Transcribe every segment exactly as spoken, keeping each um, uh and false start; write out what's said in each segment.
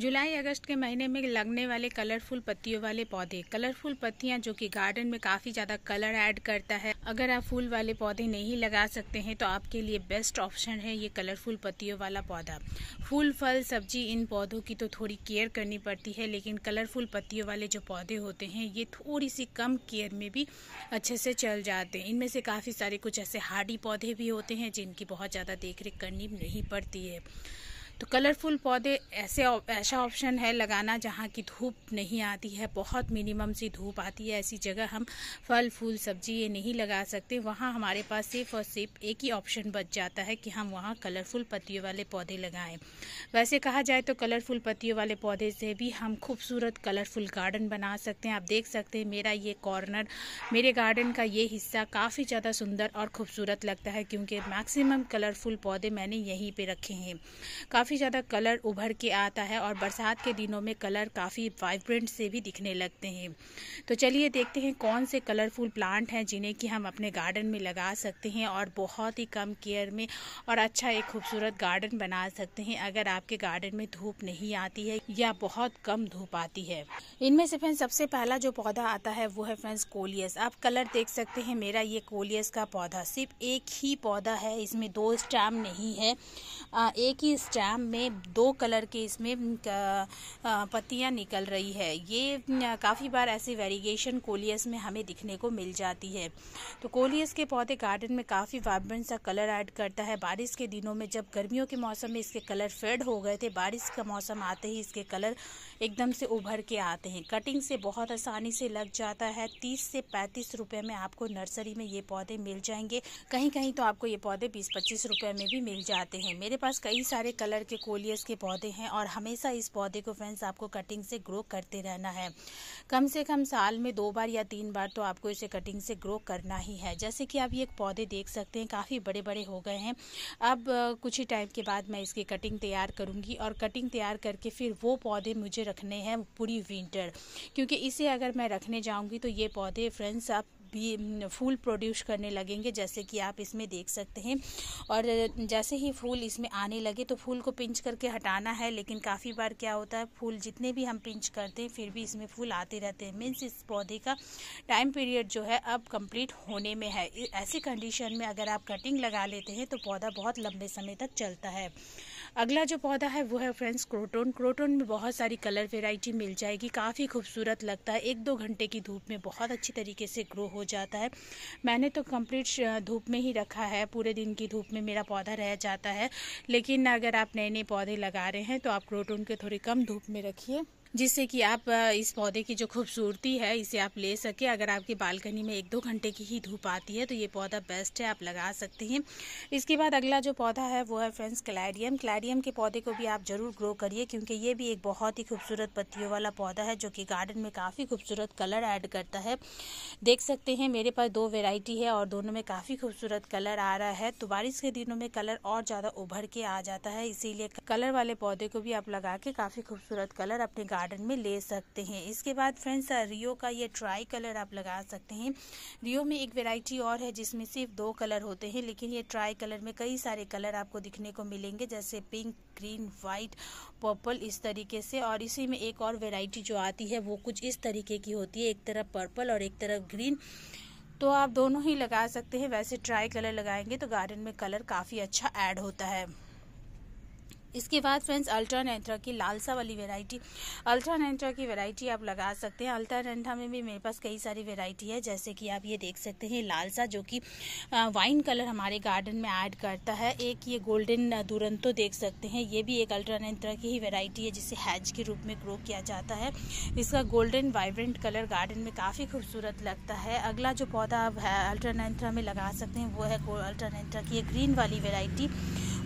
जुलाई अगस्त के महीने में लगने वाले कलरफुल पत्तियों वाले पौधे। कलरफुल पत्तियां जो कि गार्डन में काफी ज्यादा कलर ऐड करता है। अगर आप फूल वाले पौधे नहीं लगा सकते हैं तो आपके लिए बेस्ट ऑप्शन है ये कलरफुल पत्तियों वाला पौधा। फूल, फल, सब्जी इन पौधों की तो थोड़ी केयर करनी पड़ती है, लेकिन कलरफुल पत्तियों वाले जो पौधे होते हैं ये थोड़ी सी कम केयर में भी अच्छे से चल जाते हैं। इनमें से काफ़ी सारे कुछ ऐसे हार्डी पौधे भी होते हैं जिनकी बहुत ज़्यादा देखरेख करनी नहीं पड़ती है। तो कलरफुल पौधे ऐसे ऐसा ऑप्शन है लगाना जहाँ की धूप नहीं आती है, बहुत मिनिमम सी धूप आती है। ऐसी जगह हम फल, फूल, सब्जी ये नहीं लगा सकते, वहाँ हमारे पास सिर्फ और सिर्फ एक ही ऑप्शन बच जाता है कि हम वहाँ कलरफुल पत्तियों वाले पौधे लगाएं। वैसे कहा जाए तो कलरफुल पत्तियों वाले पौधे से भी हम खूबसूरत कलरफुल गार्डन बना सकते हैं। आप देख सकते हैं मेरा ये कॉर्नर, मेरे गार्डन का ये हिस्सा काफ़ी ज़्यादा सुंदर और खूबसूरत लगता है क्योंकि मैक्सिमम कलरफुल पौधे मैंने यहीं पर रखे हैं। काफ़ी ज़्यादा कलर उभर के आता है और बरसात के दिनों में कलर काफ़ी वाइब्रेंट से भी दिखने लगते हैं। तो चलिए देखते हैं कौन से कलरफुल प्लांट हैं जिन्हें कि हम अपने गार्डन में लगा सकते हैं और बहुत ही कम केयर में और अच्छा एक खूबसूरत गार्डन बना सकते हैं अगर आपके गार्डन में धूप नहीं आती है या बहुत कम धूप आती है। इनमें से फ्रेंड्स सबसे पहला जो पौधा आता है वो है फ्रेंड्स कोलियस। आप कलर देख सकते हैं, मेरा ये कोलियस का पौधा सिर्फ एक ही पौधा है, इसमें दो स्टैम नहीं है। एक ही स्टैम में दो कलर के इसमें पत्तियां निकल रही है। ये काफ़ी बार ऐसी वेरिगेशन कोलियस में हमें दिखने को मिल जाती है। तो कोलियस के पौधे गार्डन में काफ़ी वाइब्रेंट सा कलर ऐड करता है। बारिश के दिनों में, जब गर्मियों के मौसम में इसके कलर फेड हो गए थे, बारिश का मौसम आते ही इसके कलर एकदम से उभर के आते हैं। कटिंग से बहुत आसानी से लग जाता है। तीस से पैंतीस रुपये में आपको नर्सरी में ये पौधे मिल जाएंगे, कहीं कहीं तो आपको ये पौधे बीस पच्चीस रुपये में भी मिल जाते हैं। मेरे पास कई सारे कलर के कोलियस के पौधे हैं और हमेशा इस पौधे को फ्रेंड्स आपको कटिंग से ग्रो करते रहना है। कम से कम साल में दो बार या तीन बार तो आपको इसे कटिंग से ग्रो करना ही है। जैसे कि आप ये पौधे देख सकते हैं काफ़ी बड़े बड़े हो गए हैं। अब कुछ ही टाइम के बाद मैं इसकी कटिंग तैयार करूँगी और कटिंग तैयार करके फिर वो पौधे मुझे रखने हैं पूरी विंटर, क्योंकि इसे अगर मैं रखने जाऊँगी तो ये पौधे फ्रेंड्स आप भी फूल प्रोड्यूस करने लगेंगे, जैसे कि आप इसमें देख सकते हैं। और जैसे ही फूल इसमें आने लगे तो फूल को पिंच करके हटाना है, लेकिन काफ़ी बार क्या होता है फूल जितने भी हम पिंच करते हैं फिर भी इसमें फूल आते रहते हैं। मीन्स इस पौधे का टाइम पीरियड जो है अब कंप्लीट होने में है। ऐसी कंडीशन में अगर आप कटिंग लगा लेते हैं तो पौधा बहुत लंबे समय तक चलता है। अगला जो पौधा है वो है फ्रेंड्स क्रोटोन। क्रोटोन में बहुत सारी कलर वेराइटी मिल जाएगी, काफ़ी खूबसूरत लगता है। एक दो घंटे की धूप में बहुत अच्छी तरीके से ग्रो हो जाता है। मैंने तो कंप्लीट धूप में ही रखा है, पूरे दिन की धूप में मेरा पौधा रह जाता है। लेकिन अगर आप नए नए पौधे लगा रहे हैं तो आप क्रोटोन के थोड़ी कम धूप में रखिए, जिससे कि आप इस पौधे की जो खूबसूरती है इसे आप ले सके। अगर आपकी बालकनी में एक दो घंटे की ही धूप आती है तो ये पौधा बेस्ट है, आप लगा सकते हैं। इसके बाद अगला जो पौधा है वो है फ्रेंड्स क्लैडियम। क्लैडियम के पौधे को भी आप ज़रूर ग्रो करिए क्योंकि ये भी एक बहुत ही खूबसूरत पत्तियों वाला पौधा है जो कि गार्डन में काफ़ी खूबसूरत कलर ऐड करता है। देख सकते हैं मेरे पास दो वेराइटी है और दोनों में काफ़ी खूबसूरत कलर आ रहा है। तो बारिश के दिनों में कलर और ज़्यादा उभर के आ जाता है, इसीलिए कलर वाले पौधे को भी आप लगा के काफ़ी खूबसूरत कलर अपने गार्डन में ले सकते हैं। इसके बाद फ्रेंड्स रियो का ये ट्राई कलर आप लगा सकते हैं। रियो में एक वैरायटी और है जिसमें सिर्फ दो कलर होते हैं, लेकिन ये ट्राई कलर में कई सारे कलर आपको दिखने को मिलेंगे, जैसे पिंक, ग्रीन, वाइट, पर्पल इस तरीके से। और इसी में एक और वैरायटी जो आती है वो कुछ इस तरीके की होती है, एक तरफ पर्पल और एक तरफ ग्रीन। तो आप दोनों ही लगा सकते हैं। वैसे ट्राई कलर लगाएंगे तो गार्डन में कलर काफ़ी अच्छा ऐड होता है। इसके बाद फ्रेंड्स अल्टरनेंथ्रा की लालसा वाली वैरायटी, अल्टरनेंथ्रा की वैरायटी आप लगा सकते हैं। अल्टरनेंथ्रा में भी मेरे पास कई सारी वैरायटी है, जैसे कि आप ये देख सकते हैं लालसा जो कि वाइन कलर हमारे गार्डन में ऐड करता है। एक ये गोल्डन दुरंतो देख सकते हैं, ये भी एक अल्टरनेंथ्रा की ही वैरायटी है जिसे हैज के रूप में ग्रो किया जाता है। इसका गोल्डन वाइब्रेंट कलर गार्डन में काफ़ी खूबसूरत लगता है। अगला जो पौधा आप अल्टरनेंथ्रा में लगा सकते हैं वो है अल्टरनेंथ्रा की ग्रीन वाली वैरायटी।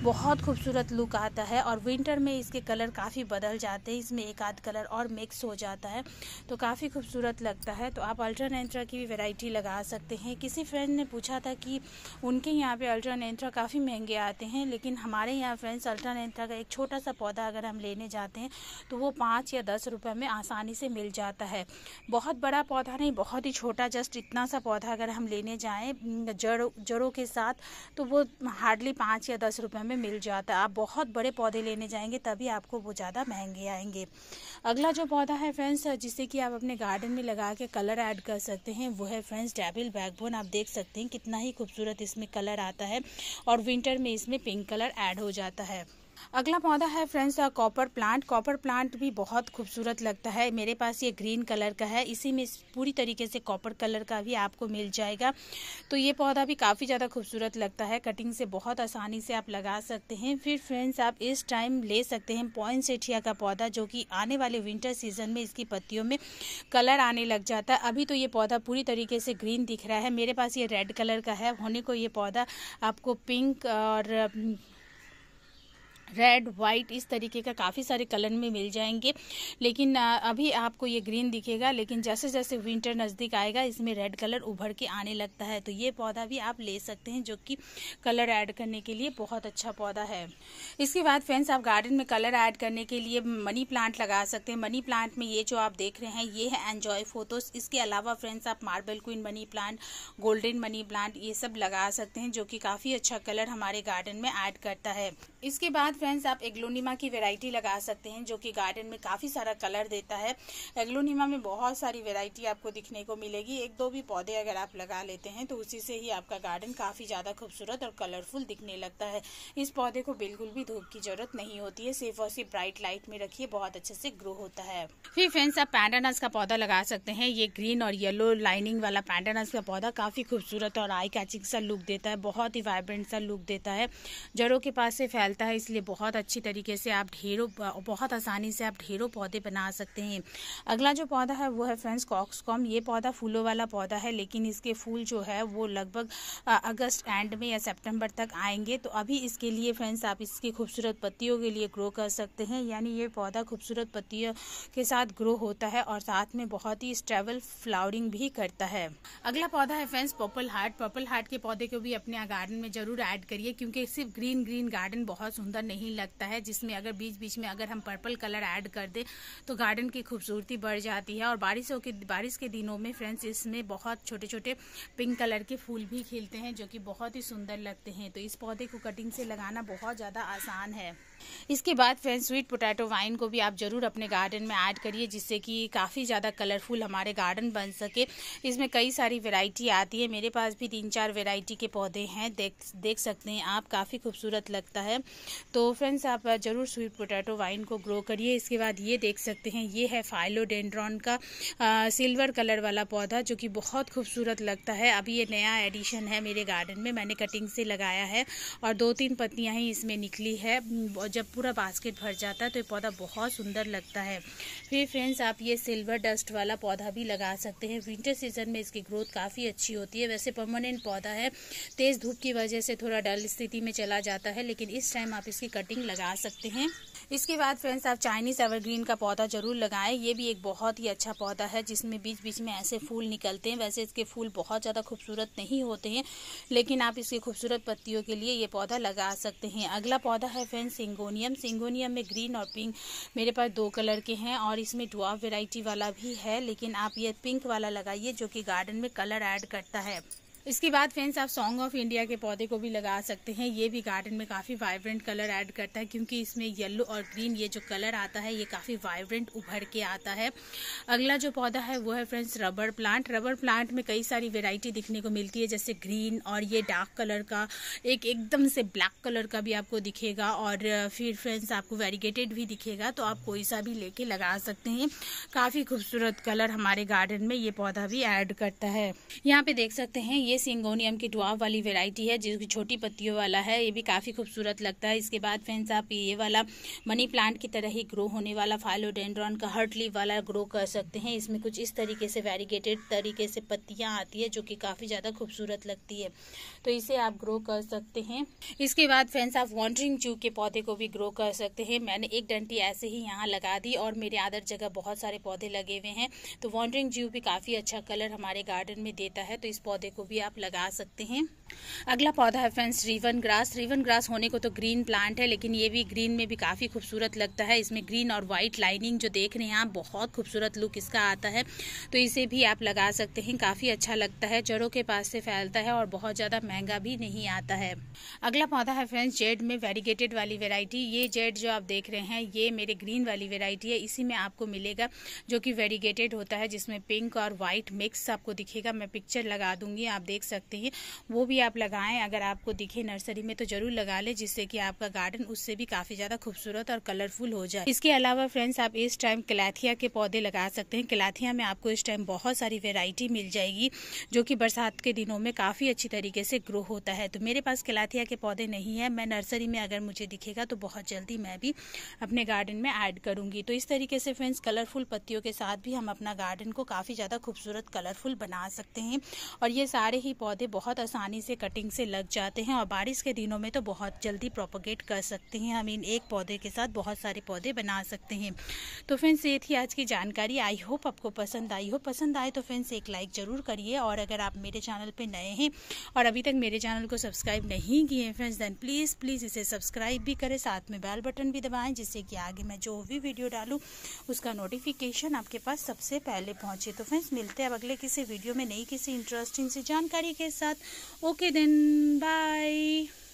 बहुत खूबसूरत लुक आता है और विंटर में इसके कलर काफ़ी बदल जाते हैं, इसमें एक आध कलर और मिक्स हो जाता है तो काफ़ी खूबसूरत लगता है। तो आप अल्टरनेंथ्रा की भी वैरायटी लगा सकते हैं। किसी फ्रेंड ने पूछा था कि उनके यहाँ पे अल्टरनेंथ्रा काफ़ी महंगे आते हैं, लेकिन हमारे यहाँ फ्रेंड्स अल्टरनेंथ्रा का एक छोटा सा पौधा अगर हम लेने जाते हैं तो वो पाँच या दस रुपये में आसानी से मिल जाता है। बहुत बड़ा पौधा नहीं, बहुत ही छोटा, जस्ट इतना सा पौधा अगर हम लेने जाएँ जड़ जड़ों के साथ तो वो हार्डली पाँच या दस रुपये में में मिल जाता है। आप बहुत बड़े पौधे लेने जाएंगे तभी आपको वो ज़्यादा महंगे आएंगे। अगला जो पौधा है फ्रेंड्स, जिसे कि आप अपने गार्डन में लगा के कलर ऐड कर सकते हैं, वो है फ्रेंड्स डेविल बैकबोन। आप देख सकते हैं कितना ही खूबसूरत इसमें कलर आता है और विंटर में इसमें पिंक कलर ऐड हो जाता है। अगला पौधा है friends copper plant. Copper plant भी बहुत खूबसूरत लगता है। मेरे पास ये ग्रीन कलर का है, इसी में पूरी तरीके से कॉपर कलर का भी आपको मिल जाएगा। तो ये पौधा भी काफ़ी ज़्यादा खूबसूरत लगता है, कटिंग से बहुत आसानी से आप लगा सकते हैं। फिर फ्रेंड्स आप इस टाइम ले सकते हैं पॉइनसेटिया का पौधा, जो कि आने वाले विंटर सीजन में इसकी पत्तियों में कलर आने लग जाता है। अभी तो ये पौधा पूरी तरीके से ग्रीन दिख रहा है। मेरे पास ये रेड कलर का है, होने को ये पौधा आपको पिंक और रेड वाइट इस तरीके का काफ़ी सारे कलर में मिल जाएंगे, लेकिन अभी आपको ये ग्रीन दिखेगा। लेकिन जैसे जैसे विंटर नज़दीक आएगा इसमें रेड कलर उभर के आने लगता है। तो ये पौधा भी आप ले सकते हैं, जो कि कलर ऐड करने के लिए बहुत अच्छा पौधा है। इसके बाद फ्रेंड्स आप गार्डन में कलर ऐड करने के लिए मनी प्लांट लगा सकते हैं। मनी प्लांट में ये जो आप देख रहे हैं ये है एन्जॉय फोटोस। इसके अलावा फ्रेंड्स आप marble queen money plant, golden money plant ये सब लगा सकते हैं, जो कि काफ़ी अच्छा कलर हमारे गार्डन में ऐड करता है। इसके बाद फ्रेंड्स आप एग्लोनिमा की वैरायटी लगा सकते हैं, जो कि गार्डन में काफ़ी सारा कलर देता है। एग्लोनिमा में बहुत सारी वैरायटी आपको दिखने को मिलेगी। एक दो भी पौधे अगर आप लगा लेते हैं तो उसी से ही आपका गार्डन काफ़ी ज़्यादा खूबसूरत और कलरफुल दिखने लगता है। इस पौधे को बिल्कुल भी धूप की जरूरत नहीं होती है, सिर्फ और सिर्फ ब्राइट लाइट में रखिए, बहुत अच्छे से ग्रो होता है। फिर फ्रेंड्स आप पैंडानस का पौधा लगा सकते हैं। ये ग्रीन और येलो लाइनिंग वाला पैंडानस का पौधा काफ़ी खूबसूरत और आई कैचिंग सा लुक देता है, बहुत ही वाइब्रेंट सा लुक देता है। जड़ों के पास से फैलता है, इसलिए बहुत अच्छी तरीके से आप ढेरों बहुत आसानी से आप ढेरों पौधे बना सकते हैं। अगला जो पौधा है वो है फ्रेंड्स कॉक्सकॉम। ये पौधा फूलों वाला पौधा है, लेकिन इसके फूल जो है वो लगभग अगस्त एंड में या सितंबर तक आएंगे। तो अभी इसके लिए फ्रेंड्स आप इसकी खूबसूरत पत्तियों के लिए ग्रो कर सकते हैं, यानी ये पौधा खूबसूरत पत्तियों के साथ ग्रो होता है और साथ में बहुत ही स्टेबल फ्लावरिंग भी करता है। अगला पौधा है friends purple heart. Purple heart के पौधे को भी अपने गार्डन में जरूर ऐड करिए, क्योंकि सिर्फ ग्रीन ग्रीन गार्डन बहुत सुंदर नहीं लगता है, जिसमें अगर बीच बीच में अगर हम पर्पल कलर ऐड कर दें तो गार्डन की खूबसूरती बढ़ जाती है। और बारिशों के बारिश के दिनों में फ्रेंड्स इसमें बहुत छोटे छोटे पिंक कलर के फूल भी खिलते हैं, जो कि बहुत ही सुंदर लगते हैं। तो इस पौधे को कटिंग से लगाना बहुत ज़्यादा आसान है। इसके बाद फ्रेंड्स स्वीट पोटैटो वाइन को भी आप ज़रूर अपने गार्डन में ऐड करिए, जिससे कि काफ़ी ज़्यादा कलरफुल हमारे गार्डन बन सके। इसमें कई सारी वेराइटी आती है, मेरे पास भी तीन चार वेराइटी के पौधे हैं, देख देख सकते हैं आप, काफ़ी खूबसूरत लगता है। तो फ्रेंड्स आप जरूर स्वीट पोटैटो वाइन को ग्रो करिए। इसके बाद ये देख सकते हैं ये है फाइलोडेंड्रॉन का आ, सिल्वर कलर वाला पौधा, जो कि बहुत खूबसूरत लगता है। अभी ये नया एडिशन है मेरे गार्डन में, मैंने कटिंग से लगाया है और दो तीन पत्तियां ही इसमें निकली है। जब पूरा बास्केट भर जाता है तो ये पौधा बहुत सुंदर लगता है। फिर फ्रेंड्स आप ये सिल्वर डस्ट वाला पौधा भी लगा सकते हैं। विंटर सीजन में इसकी ग्रोथ काफ़ी अच्छी होती है। वैसे परमानेंट पौधा है, तेज़ धूप की वजह से थोड़ा डल स्थिति में चला जाता है, लेकिन इस टाइम आप इसकी कटिंग लगा सकते हैं। इसके बाद फ्रेंड्स आप चाइनीज़ एवरग्रीन का पौधा ज़रूर लगाएं। ये भी एक बहुत ही अच्छा पौधा है, जिसमें बीच बीच में ऐसे फूल निकलते हैं। वैसे इसके फूल बहुत ज़्यादा खूबसूरत नहीं होते हैं, लेकिन आप इसकी खूबसूरत पत्तियों के लिए ये पौधा लगा सकते हैं। अगला पौधा है फ्रेंड्स सिंगोनियम। सिंगोनियम में ग्रीन और पिंक मेरे पास दो कलर के हैं और इसमें ड्वार्फ वेराइटी वाला भी है, लेकिन आप ये पिंक वाला लगाइए, जो कि गार्डन में कलर ऐड करता है। इसके बाद फ्रेंड्स आप सॉन्ग ऑफ इंडिया के पौधे को भी लगा सकते हैं। ये भी गार्डन में काफ़ी वाइब्रेंट कलर ऐड करता है, क्योंकि इसमें येलो और ग्रीन ये जो कलर आता है ये काफ़ी वाइब्रेंट उभर के आता है। अगला जो पौधा है वो है friends rubber plant. Rubber plant में कई सारी वेराइटी दिखने को मिलती है, जैसे ग्रीन और ये डार्क कलर का, एक एकदम से ब्लैक कलर का भी आपको दिखेगा और फिर फ्रेंड्स आपको वेरीगेटेड भी दिखेगा। तो आप कोई सा भी लेके लगा सकते हैं, काफ़ी खूबसूरत कलर हमारे गार्डन में ये पौधा भी ऐड करता है। यहाँ पे देख सकते हैं ये सिंगोनियम की ड्वार्फ वाली वैरायटी है, जिसकी छोटी पत्तियों वाला है, ये भी काफ़ी खूबसूरत लगता है। इसके बाद फ्रेंड्स आप ये वाला मनी प्लांट की तरह ही ग्रो होने वाला फाइलोडेंड्रॉन का हर्ट लीफ वाला ग्रो कर सकते हैं। इसमें कुछ इस तरीके से वेरीगेटेड तरीके से पत्तियां आती है, जो कि काफ़ी ज़्यादा खूबसूरत लगती है, तो इसे आप ग्रो कर सकते हैं। इसके बाद फ्रेंड्स आप वॉन्डरिंग जू के पौधे को भी ग्रो कर सकते हैं। मैंने एक डंटी ऐसे ही यहाँ लगा दी और मेरे अदर जगह बहुत सारे पौधे लगे हुए हैं। तो वॉन्डरिंग जू भी काफ़ी अच्छा कलर हमारे गार्डन में देता है, तो इस पौधे को भी आप लगा सकते हैं। अगला पौधा है friends ribbon grass. Ribbon grass होने को तो ग्रीन प्लांट है, लेकिन ये भी ग्रीन में भी काफ़ी खूबसूरत लगता है। इसमें ग्रीन और वाइट लाइनिंग जो देख रहे हैं आप, बहुत खूबसूरत लुक इसका आता है। तो इसे भी आप लगा सकते हैं, काफ़ी अच्छा लगता है। जड़ों के पास से फैलता है और बहुत ज़्यादा महंगा भी नहीं आता है। अगला पौधा है फ्रेंड्स जेड में वेरीगेटेड वाली वेराइटी। ये जेड जो आप देख रहे हैं ये मेरे ग्रीन वाली वेराइटी है, इसी में आपको मिलेगा जो कि वेरीगेटेड होता है, जिसमें पिंक और वाइट मिक्स आपको दिखेगा। मैं पिक्चर लगा दूंगी, आप देख सकते हैं। वो भी आप लगाएं, अगर आपको दिखे नर्सरी में तो जरूर लगा लें, जिससे कि आपका गार्डन उससे भी काफी ज्यादा खूबसूरत और कलरफुल हो जाए। इसके अलावा फ्रेंड्स आप इस टाइम कलाथिया के पौधे लगा सकते हैं। कलाथिया में आपको इस टाइम बहुत सारी वेराइटी मिल जाएगी जो कि बरसात के दिनों में काफी अच्छी तरीके से ग्रो होता है। तो मेरे पास कलाथिया के पौधे नहीं है, मैं नर्सरी में अगर मुझे दिखेगा तो बहुत जल्दी मैं भी अपने गार्डन में ऐड करूंगी। तो इस तरीके से फ्रेंड्स कलरफुल पत्तियों के साथ भी हम अपना गार्डन को काफी ज्यादा खूबसूरत कलरफुल बना सकते हैं। और ये सारे ही पौधे बहुत आसानी से कटिंग से लग जाते हैं और बारिश के दिनों में तो बहुत जल्दी प्रोपोगेट कर सकते हैं। हम इन एक पौधे के साथ बहुत सारे पौधे बना सकते हैं। तो फ्रेंड्स ये थी आज की जानकारी। आई होप आपको पसंद आई हो। पसंद आए तो फ्रेंड्स एक लाइक जरूर करिए, और अगर आप मेरे चैनल पे नए हैं और अभी तक मेरे चैनल को सब्सक्राइब नहीं किए हैं फ्रेंड्स, देन प्लीज़ प्लीज़ इसे सब्सक्राइब भी करें, साथ में बेल बटन भी दबाएं, जिससे कि आगे मैं जो भी वीडियो डालूँ उसका नोटिफिकेशन आपके पास सबसे पहले पहुँचे। तो फ्रेंड्स मिलते हैं अब अगले किसी वीडियो में नई किसी इंटरेस्टिंग सी जानकारी के साथ। Okay then, bye.